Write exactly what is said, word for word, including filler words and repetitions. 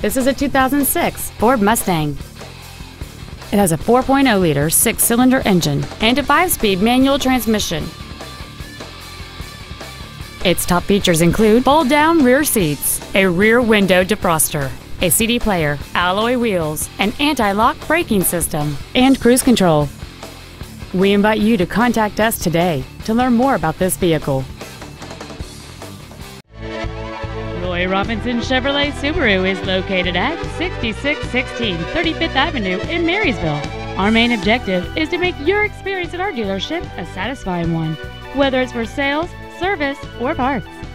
This is a two thousand six Ford Mustang. It has a four point oh liter six-cylinder engine and a five-speed manual transmission. Its top features include fold-down rear seats, a rear window defroster, a C D player, alloy wheels, an anti-lock braking system, and cruise control. We invite you to contact us today to learn more about this vehicle. Roy Robinson Chevrolet Subaru is located at sixty-six sixteen thirty-fifth Avenue in Marysville. Our main objective is to make your experience at our dealership a satisfying one, whether it's for sales, service, or parts.